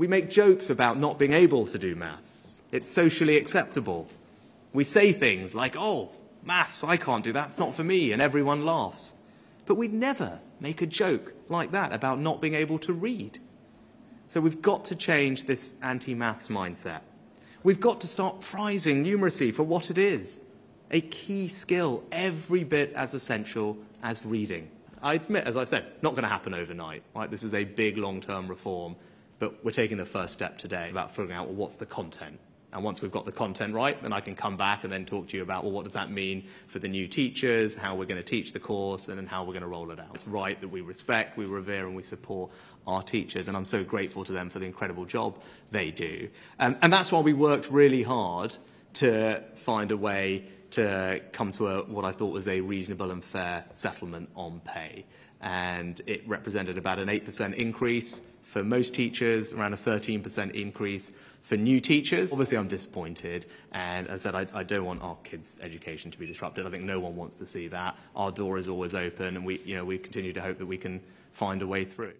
We make jokes about not being able to do maths. It's socially acceptable. We say things like, oh, maths, I can't do that, it's not for me, and everyone laughs. But we'd never make a joke like that about not being able to read. So we've got to change this anti-maths mindset. We've got to start prizing numeracy for what it is, a key skill, every bit as essential as reading. I admit, as I said, not going to happen overnight. Right? This is a big long-term reform, but we're taking the first step today. It's about figuring out, well, what's the content? And once we've got the content right, then I can come back and then talk to you about, well, what does that mean for the new teachers, how we're going to teach the course, and then how we're going to roll it out. It's right that we respect, we revere, and we support our teachers, and I'm so grateful to them for the incredible job they do. And that's why we worked really hard to find a way to come to what I thought was a reasonable and fair settlement on pay. And it represented about an 8% increase for most teachers, around a 13% increase for new teachers. Obviously, I'm disappointed, and as I said, I don't want our kids' education to be disrupted. I think no one wants to see that. Our door is always open, and we continue to hope that we can find a way through.